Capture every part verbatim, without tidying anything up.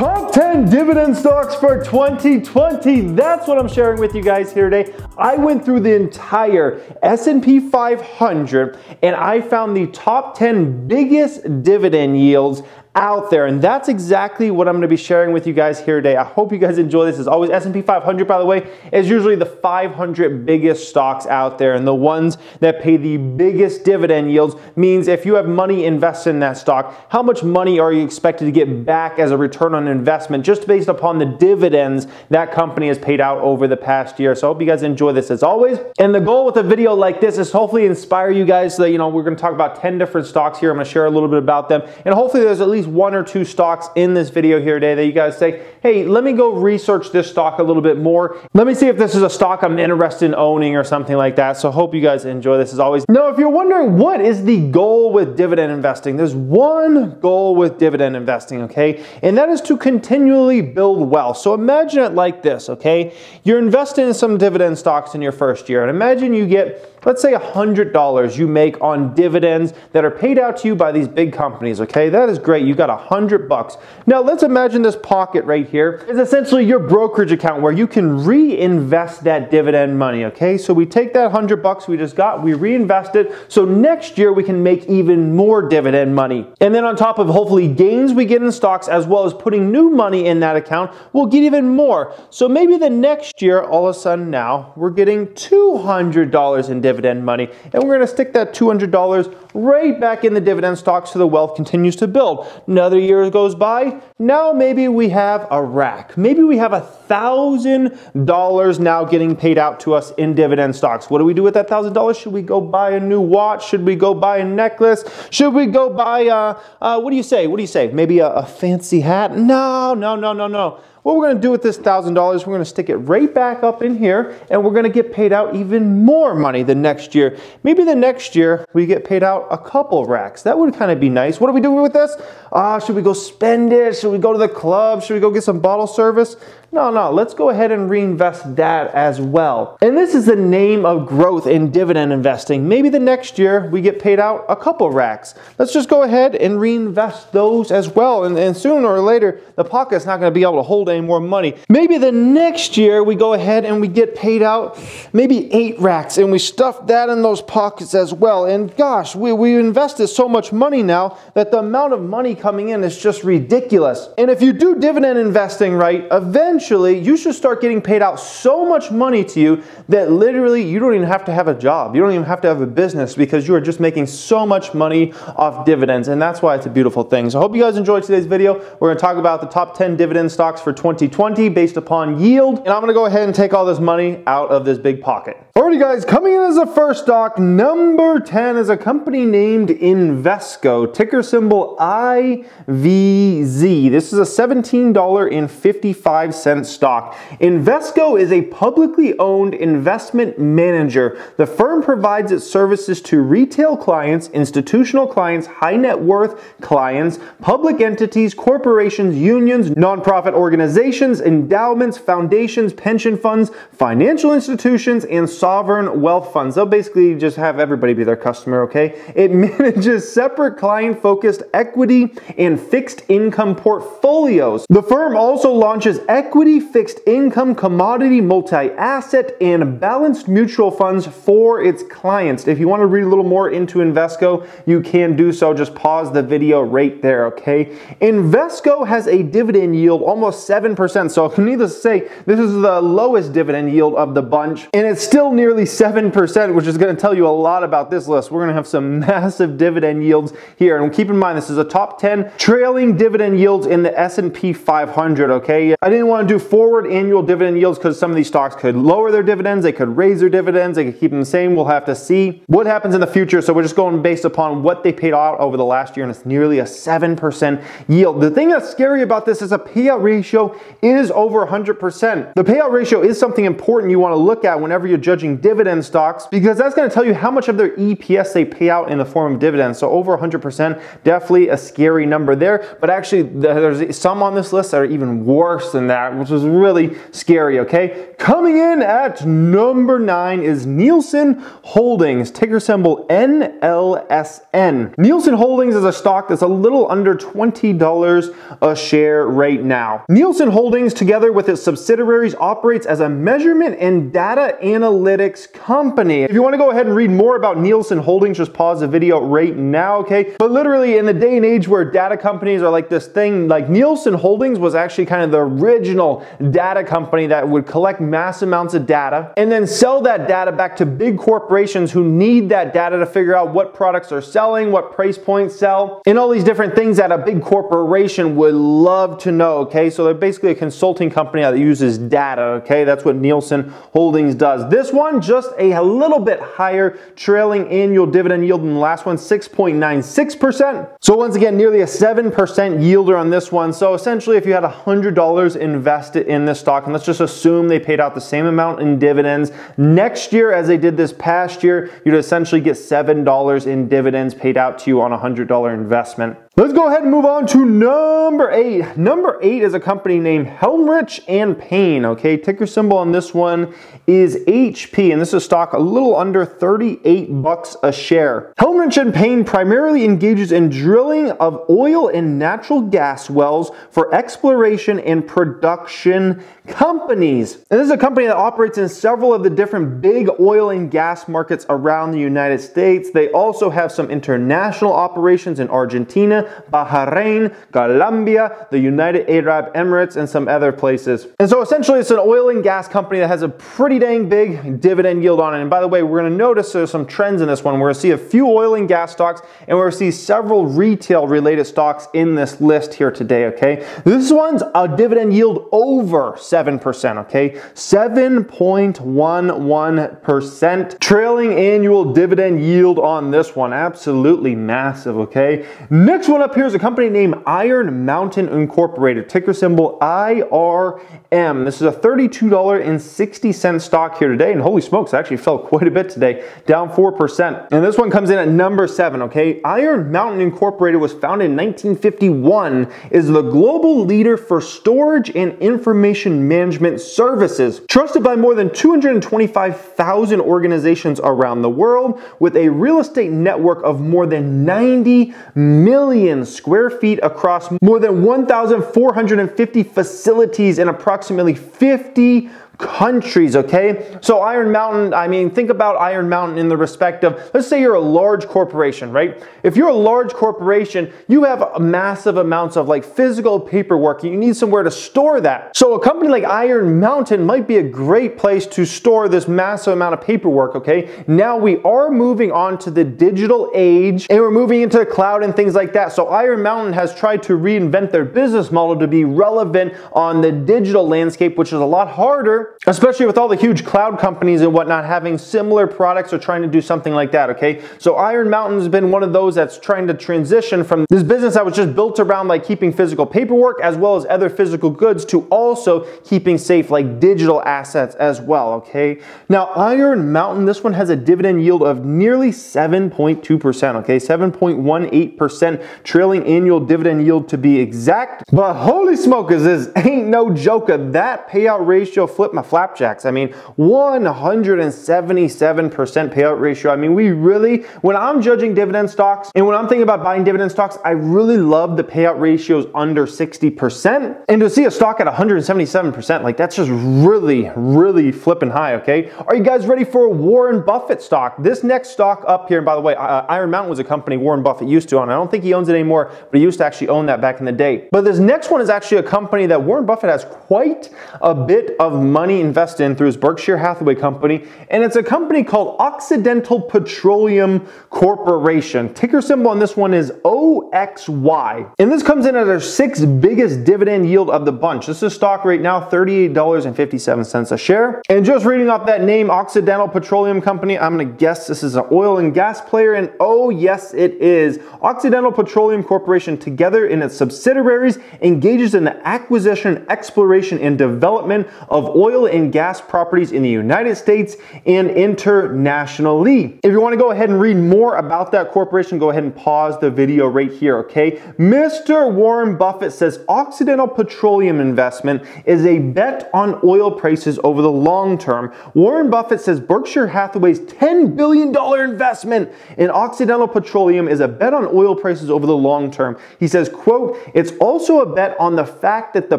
Top ten dividend stocks for twenty twenty. That's what I'm sharing with you guys here today. I went through the entire S and P five hundred and I found the top ten biggest dividend yields out there, and that's exactly what I'm going to be sharing with you guys here today. I hope you guys enjoy this. As always, S and P five hundred, by the way, is usually the five hundred biggest stocks out there, and the ones that pay the biggest dividend yields means if you have money invested in that stock, how much money are you expected to get back as a return on investment just based upon the dividends that company has paid out over the past year. So I hope you guys enjoy this as always. And the goal with a video like this is hopefully inspire you guys so that, you know, we're going to talk about ten different stocks here. I'm going to share a little bit about them, and hopefully there's at least one or two stocks in this video here today that you guys say, hey, let me go research this stock a little bit more. Let me see if this is a stock I'm interested in owning or something like that. So hope you guys enjoy this as always. Now, if you're wondering what is the goal with dividend investing, there's one goal with dividend investing, okay? And that is to continually build wealth. So imagine it like this, okay? You're investing in some dividend stocks in your first year, and imagine you get, let's say, one hundred dollars you make on dividends that are paid out to you by these big companies, okay? That is great. You got one hundred bucks. Now, let's imagine this pocket right here is essentially your brokerage account where you can reinvest that dividend money, okay? So we take that one hundred bucks we just got, we reinvest it, so next year we can make even more dividend money. And then on top of hopefully gains we get in stocks as well as putting new money in that account, we'll get even more. So maybe the next year, all of a sudden now, we're getting two hundred dollars in dividend dividend money, and we're going to stick that two hundred dollars right back in the dividend stock so the wealth continues to build. Another year goes by, now maybe we have a rack. Maybe we have a thousand dollars now getting paid out to us in dividend stocks. What do we do with that thousand dollars? Should we go buy a new watch? Should we go buy a necklace? Should we go buy a, uh, what do you say? What do you say? Maybe a, a fancy hat? No, no, no, no, no. What we're going to do with this thousand dollars, we're going to stick it right back up in here, and we're going to get paid out even more money the next year. Maybe the next year we get paid out a couple racks. That would kind of be nice. What are we doing with this? Ah, uh, should we go spend it? Should we go to the club? Should we go get some bottle service? No, no, let's go ahead and reinvest that as well. And this is the name of growth in dividend investing. Maybe the next year we get paid out a couple racks. Let's just go ahead and reinvest those as well. And, and sooner or later, the pocket's not going to be able to hold any more money. Maybe the next year we go ahead and we get paid out maybe eight racks, and we stuff that in those pockets as well. And gosh, we, we invested so much money now that the amount of money coming in is just ridiculous. And if you do dividend investing right, eventually, Eventually, you should start getting paid out so much money to you that literally you don't even have to have a job. You don't even have to have a business because you are just making so much money off dividends, and that's why it's a beautiful thing. So I hope you guys enjoyed today's video. We're going to talk about the top ten dividend stocks for twenty twenty based upon yield, and I'm going to go ahead and take all this money out of this big pocket. Alrighty guys, coming in as a first stock, number ten is a company named Invesco, ticker symbol I V Z. This is a seventeen dollars and fifty-five cents stock. Invesco is a publicly owned investment manager. The firm provides its services to retail clients, institutional clients, high net worth clients, public entities, corporations, unions, nonprofit organizations, endowments, foundations, pension funds, financial institutions, and sovereign wealth funds. They'll basically just have everybody be their customer, okay? It manages separate client-focused equity and fixed income portfolios. The firm also launches equity fixed income, commodity, multi-asset, and balanced mutual funds for its clients. If you want to read a little more into Invesco, you can do so. Just pause the video right there, okay? Invesco has a dividend yield almost seven percent. So needless to say, this is the lowest dividend yield of the bunch, and it's still nearly seven percent, which is going to tell you a lot about this list. We're going to have some massive dividend yields here. And keep in mind, this is a top ten trailing dividend yields in the S and P five hundred, okay? I didn't want to do forward annual dividend yields because some of these stocks could lower their dividends, they could raise their dividends, they could keep them the same. We'll have to see what happens in the future. So we're just going based upon what they paid out over the last year, and it's nearly a seven percent yield. The thing that's scary about this is a payout ratio is over one hundred percent. The payout ratio is something important you want to look at whenever you're judging judging dividend stocks, because that's going to tell you how much of their E P S they pay out in the form of dividends. So over one hundred percent, definitely a scary number there. But actually, there's some on this list that are even worse than that, which is really scary, okay? Coming in at number nine is Nielsen Holdings, ticker symbol N L S N. Nielsen Holdings is a stock that's a little under twenty dollars a share right now. Nielsen Holdings, together with its subsidiaries, operates as a measurement and data analytics company. If you want to go ahead and read more about Nielsen Holdings, just pause the video right now, okay? But literally, in the day and age where data companies are like this thing, like Nielsen Holdings was actually kind of the original data company that would collect mass amounts of data and then sell that data back to big corporations who need that data to figure out what products are selling, what price points sell, and all these different things that a big corporation would love to know, okay? So they're basically a consulting company that uses data, okay? That's what Nielsen Holdings does. This one, just a little bit higher trailing annual dividend yield than the last one, six point nine six percent. So once again, nearly a seven percent yielder on this one. So essentially, if you had one hundred dollars invested in this stock, and let's just assume they paid out the same amount in dividends next year as they did this past year, you'd essentially get seven dollars in dividends paid out to you on a one hundred dollar investment. Let's go ahead and move on to number eight. Number eight is a company named Helmerich and Payne, okay? Ticker symbol on this one is H P, and this is a stock a little under thirty-eight bucks a share. Helmerich and Payne primarily engages in drilling of oil and natural gas wells for exploration and production companies. And this is a company that operates in several of the different big oil and gas markets around the United States. They also have some international operations in Argentina, Bahrain, Colombia, the United Arab Emirates, and some other places. And so essentially, it's an oil and gas company that has a pretty dang big dividend yield on it. And by the way, we're going to notice there's some trends in this one. We're going to see a few oil and gas stocks, and we're going to see several retail related stocks in this list here today, okay? This one's a dividend yield over seven percent, okay? seven point one one percent trailing annual dividend yield on this one. Absolutely massive, okay? Next one up here is a company named Iron Mountain Incorporated, ticker symbol I R M. This is a thirty-two dollars and sixty cents stock here today, and holy smokes, it actually fell quite a bit today, down four percent. And this one comes in at number seven, okay? Iron Mountain Incorporated was founded in nineteen fifty-one, is the global leader for storage and information management services, trusted by more than two hundred twenty-five thousand organizations around the world, with a real estate network of more than ninety million square feet across more than one thousand four hundred fifty facilities in approximately fifty countries, okay? So Iron Mountain, I mean, think about Iron Mountain in the respect of, let's say you're a large corporation, right? If you're a large corporation, you have massive amounts of like physical paperwork, and you need somewhere to store that. So a company like Iron Mountain might be a great place to store this massive amount of paperwork, okay? Now we are moving on to the digital age, and we're moving into the cloud and things like that. So Iron Mountain has tried to reinvent their business model to be relevant on the digital landscape, which is a lot harder, especially with all the huge cloud companies and whatnot having similar products or trying to do something like that, okay? So Iron Mountain's been one of those that's trying to transition from this business that was just built around like keeping physical paperwork as well as other physical goods to also keeping safe like digital assets as well, okay? Now Iron Mountain, this one has a dividend yield of nearly seven point two percent, okay? seven point one eight percent trailing annual dividend yield to be exact. But holy smokers, this ain't no joker. That payout ratio, flipped my flapjacks. I mean, one hundred seventy-seven percent payout ratio. I mean, we really, when I'm judging dividend stocks and when I'm thinking about buying dividend stocks, I really love the payout ratios under sixty percent. And to see a stock at one hundred seventy-seven percent, like that's just really, really flipping high, okay? Are you guys ready for a Warren Buffett stock? This next stock up here, and by the way, uh, Iron Mountain was a company Warren Buffett used to own. I don't think he owns it anymore, but he used to actually own that back in the day. But this next one is actually a company that Warren Buffett has quite a bit of money invested in through his Berkshire Hathaway company, and it's a company called Occidental Petroleum Corporation. Ticker symbol on this one is O X Y, and this comes in at our sixth biggest dividend yield of the bunch. This is stock right now, thirty-eight dollars and fifty-seven cents a share. And just reading off that name, Occidental Petroleum Company, I'm gonna guess this is an oil and gas player, and oh yes it is. Occidental Petroleum Corporation, together in its subsidiaries, engages in the acquisition, exploration, and development of oil oil and gas properties in the United States and internationally. If you want to go ahead and read more about that corporation, go ahead and pause the video right here, okay? Mister Warren Buffett says Occidental Petroleum investment is a bet on oil prices over the long term. Warren Buffett says Berkshire Hathaway's ten billion dollar investment in Occidental Petroleum is a bet on oil prices over the long term. He says, quote, "It's also a bet on the fact that the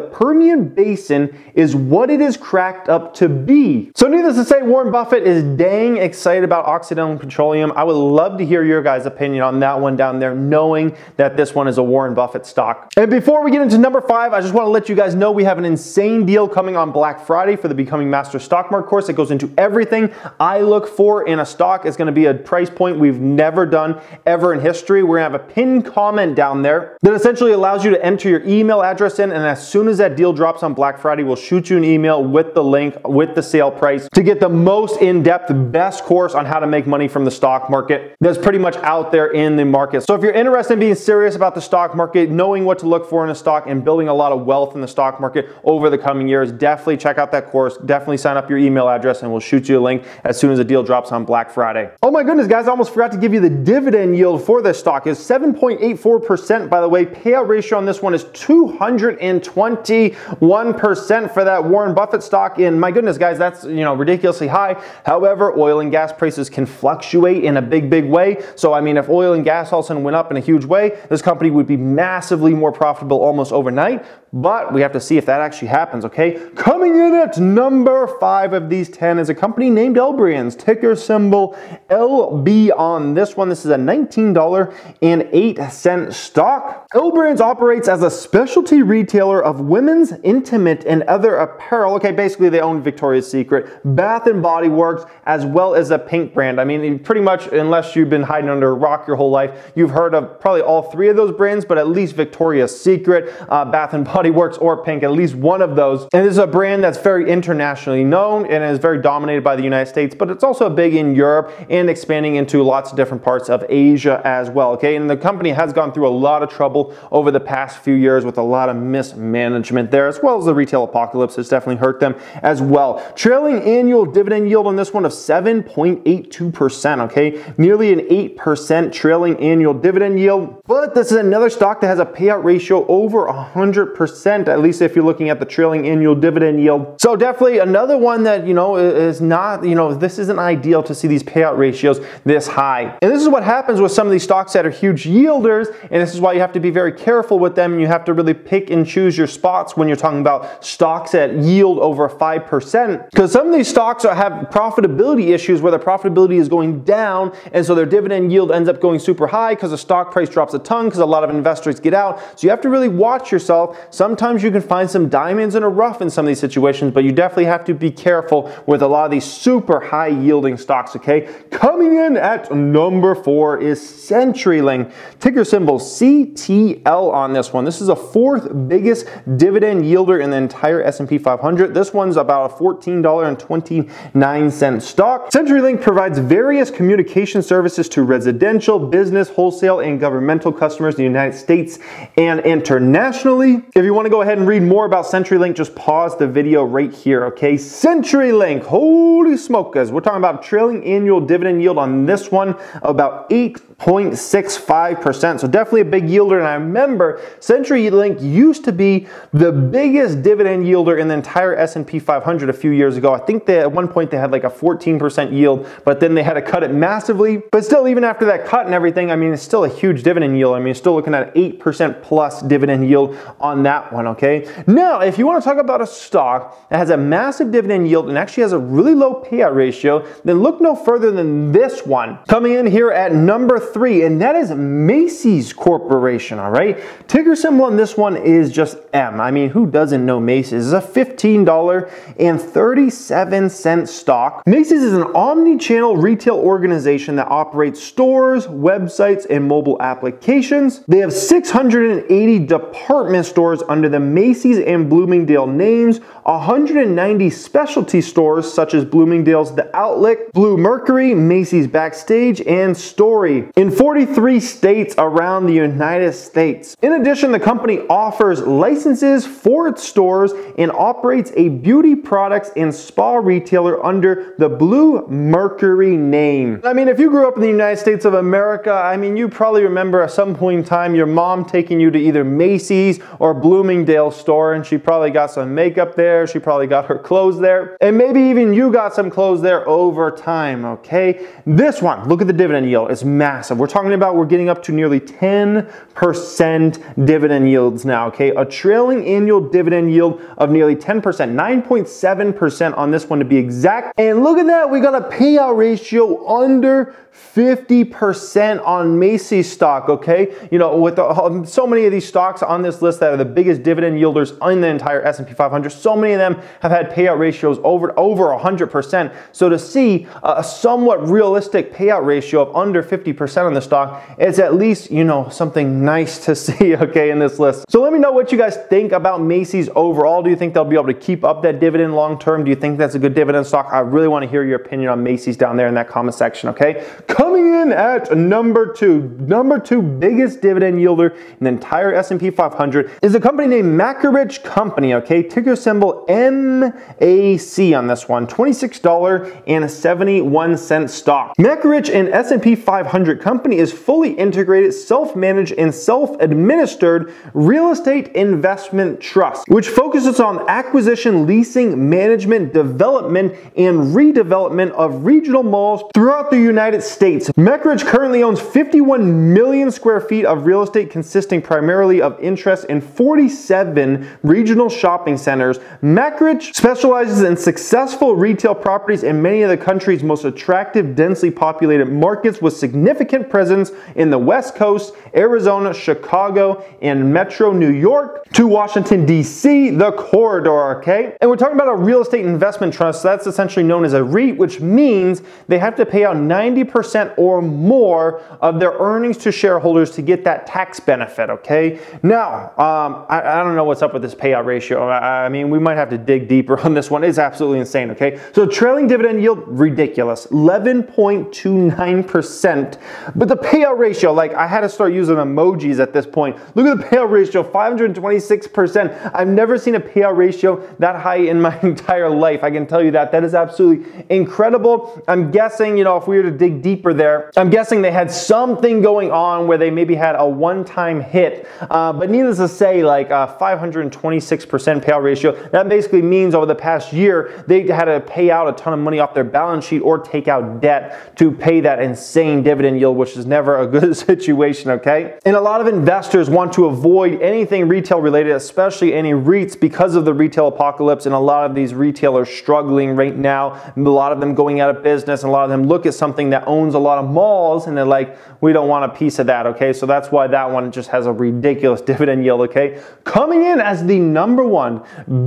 Permian Basin is what it is cracked up to be." So needless to say, Warren Buffett is dang excited about Occidental Petroleum. I would love to hear your guys' opinion on that one down there, knowing that this one is a Warren Buffett stock. And before we get into number five, I just want to let you guys know we have an insane deal coming on Black Friday for the Becoming Master Stock Market course. It goes into everything I look for in a stock. It's going to be a price point we've never done ever in history. We're going to have a pinned comment down there that essentially allows you to enter your email address in, and as soon as that deal drops on Black Friday, we'll shoot you an email with the link, with the sale price, to get the most in-depth, best course on how to make money from the stock market that's pretty much out there in the market. So if you're interested in being serious about the stock market, knowing what to look for in a stock, and building a lot of wealth in the stock market over the coming years, definitely check out that course. Definitely sign up your email address and we'll shoot you a link as soon as the deal drops on Black Friday. Oh my goodness, guys, I almost forgot to give you the dividend yield for this stock. It's seven point eight four percent, by the way. Payout ratio on this one is two hundred twenty-one percent for that Warren Buffett stock. And my goodness, guys, that's, you know, ridiculously high. However, oil and gas prices can fluctuate in a big, big way. So, I mean, if oil and gas all of a sudden went up in a huge way, this company would be massively more profitable almost overnight. But we have to see if that actually happens, okay? Coming in at number five of these ten is a company named L Brands, ticker symbol L B on this one. This is a nineteen dollars and eight cents stock. L Brands operates as a specialty retailer of women's intimate and other apparel. Okay, basically they own Victoria's Secret, Bath and Body Works, as well as a pink brand. I mean, pretty much, unless you've been hiding under a rock your whole life, you've heard of probably all three of those brands, but at least Victoria's Secret, uh, Bath and Body Works, or pink, at least one of those. And this is a brand that's very internationally known and is very dominated by the United States, but it's also big in Europe and expanding into lots of different parts of Asia as well, okay? And the company has gone through a lot of trouble over the past few years with a lot of mismanagement there, as well as the retail apocalypse has definitely hurt them as well. Trailing annual dividend yield on this one of seven point eight two percent, okay? Nearly an eight percent trailing annual dividend yield, but this is another stock that has a payout ratio over one hundred percent, at least if you're looking at the trailing annual dividend yield. So definitely another one that, you know, is not, you know, this isn't ideal to see these payout ratios this high. And this is what happens with some of these stocks that are huge yielders, and this is why you have to be very careful with them, and you have to really pick and choose your spots when you're talking about stocks that yield over five percent, because some of these stocks are, have profitability issues where the profitability is going down, and so their dividend yield ends up going super high because the stock price drops a ton because a lot of investors get out. So you have to really watch yourself. Sometimes you can find some diamonds in a rough in some of these situations, but you definitely have to be careful with a lot of these super high yielding stocks, okay? Coming in at number four is CenturyLink, ticker symbol C T L on this one. This is the fourth biggest dividend yielder in the entire S and P five hundred. This one's about a fourteen dollars and twenty-nine cents stock. CenturyLink provides various communication services to residential, business, wholesale, and governmental customers in the United States and internationally. If you want to go ahead and read more about CenturyLink, just pause the video right here, okay? CenturyLink, holy smokers. We're talking about trailing annual dividend yield on this one, about eight point six five percent. So definitely a big yielder. And I remember CenturyLink used to be the biggest dividend yielder in the entire S and P five hundred a few years ago. I think they, at one point they had like a fourteen percent yield, but then they had to cut it massively. But still, even after that cut and everything, I mean, it's still a huge dividend yield. I mean, you're still looking at eight percent plus dividend yield on that one, okay? Now, if you want to talk about a stock that has a massive dividend yield and actually has a really low payout ratio, then look no further than this one. Coming in here at number three, and that is Macy's Corporation, all right? Ticker symbol on this one is just M. I mean, who doesn't know Macy's? It's a fifteen dollars and thirty-seven cents stock. Macy's is an omni-channel retail organization that operates stores, websites, and mobile applications. They have six hundred eighty department stores stores under the Macy's and Bloomingdale names, one hundred ninety specialty stores such as Bloomingdale's The Outlet, Blue Mercury, Macy's Backstage, and Story in forty-three states around the United States. In addition, the company offers licenses for its stores and operates a beauty products and spa retailer under the Blue Mercury name. I mean, if you grew up in the United States of America, I mean, you probably remember at some point in time your mom taking you to either Macy's or Bloomingdale's store, and she probably got some makeup there, she probably got her clothes there, and maybe even you got some clothes there over time, okay? This one, look at the dividend yield, it's massive. We're talking about we're getting up to nearly ten percent dividend yields now, okay? A trailing annual dividend yield of nearly ten percent, nine point seven percent on this one to be exact. And look at that, we got a payout ratio under fifty percent on Macy's stock, okay? You know, with the, so many of these stocks on this list that are the biggest dividend yielders in the entire S and P five hundred, so many of them have had payout ratios over, over one hundred percent. So to see a somewhat realistic payout ratio of under fifty percent on the stock, it's at least, you know, something nice to see, okay, in this list. So let me know what you guys think about Macy's overall. Do you think they'll be able to keep up that dividend long term? Do you think that's a good dividend stock? I really want to hear your opinion on Macy's down there in that comment section, okay? Coming in at number two, number two biggest dividend yielder in the entire S and P five hundred is a company named Macerich Company, okay? Ticker symbol M A C on this one, twenty-six dollars and seventy-one cents stock. Macerich and S and P five hundred company is fully integrated, self-managed, and self-administered real estate investment trust, which focuses on acquisition, leasing, management, development, and redevelopment of regional malls throughout the United States. States. Macerich currently owns fifty-one million square feet of real estate consisting primarily of interest in forty-seven regional shopping centers. Macerich specializes in successful retail properties in many of the country's most attractive densely populated markets with significant presence in the West Coast, Arizona, Chicago, and Metro New York to Washington, D C, the corridor, okay? And we're talking about a real estate investment trust, so that's essentially known as a REIT, which means they have to pay out ninety percent or more of their earnings to shareholders to get that tax benefit, okay? Now, um, I, I don't know what's up with this payout ratio. I, I mean, we might have to dig deeper on this one. It's absolutely insane, okay? So trailing dividend yield, ridiculous, eleven point two nine percent. But the payout ratio, like I had to start using emojis at this point. Look at the payout ratio, five hundred twenty-six percent. I've never seen a payout ratio that high in my entire life. I can tell you that. That is absolutely incredible. I'm guessing, you know, if we were to dig deeper deeper there, I'm guessing they had something going on where they maybe had a one-time hit, uh, but needless to say, like a five hundred twenty-six percent payout ratio, that basically means over the past year, they had to pay out a ton of money off their balance sheet or take out debt to pay that insane dividend yield, which is never a good situation, okay? And a lot of investors want to avoid anything retail related, especially any REITs, because of the retail apocalypse and a lot of these retailers struggling right now, a lot of them going out of business, and a lot of them look at something that owns a lot of malls and they're like, we don't want a piece of that, okay? So that's why that one just has a ridiculous dividend yield, okay? Coming in as the number one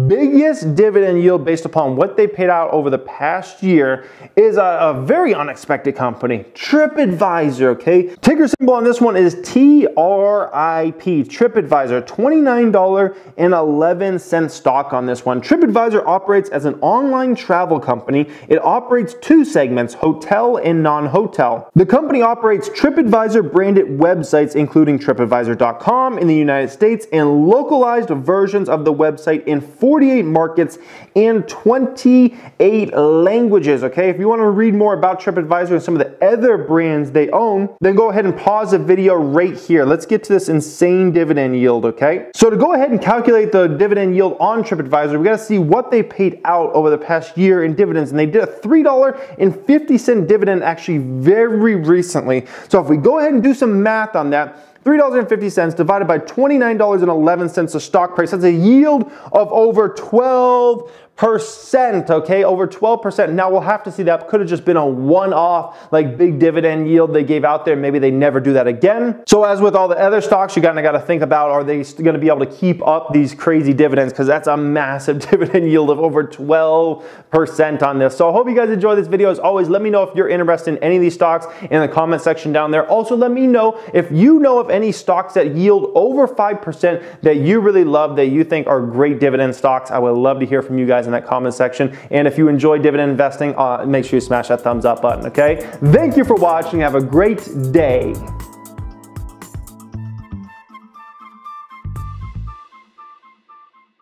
biggest dividend yield based upon what they paid out over the past year is a, a very unexpected company, TripAdvisor, okay? Ticker symbol on this one is T R I P, TripAdvisor, twenty-nine dollars and eleven cents stock on this one. TripAdvisor operates as an online travel company. It operates two segments, hotel and non-hotel. Hotel. The company operates TripAdvisor branded websites, including TripAdvisor dot com in the United States and localized versions of the website in forty-eight markets and twenty-eight languages, okay? If you want to read more about TripAdvisor and some of the other brands they own, then go ahead and pause the video right here. Let's get to this insane dividend yield, okay? So to go ahead and calculate the dividend yield on TripAdvisor, we got to see what they paid out over the past year in dividends, and they did a three dollars and fifty cents dividend actually very recently. So if we go ahead and do some math on that, three dollars and fifty cents divided by twenty-nine dollars and eleven cents a stock price, that's a yield of over twelve percent. percent, okay, over twelve percent. Now we'll have to see, that could have just been a one-off, like big dividend yield they gave out there. Maybe they never do that again. So as with all the other stocks, you kind of got to think about, are they going to be able to keep up these crazy dividends? Because that's a massive dividend yield of over twelve percent on this. So I hope you guys enjoy this video. As always, let me know if you're interested in any of these stocks in the comment section down there. Also, let me know if you know of any stocks that yield over five percent that you really love, that you think are great dividend stocks. I would love to hear from you guys in that comment section. And if you enjoy dividend investing, uh, make sure you smash that thumbs up button, okay? Thank you for watching. Have a great day.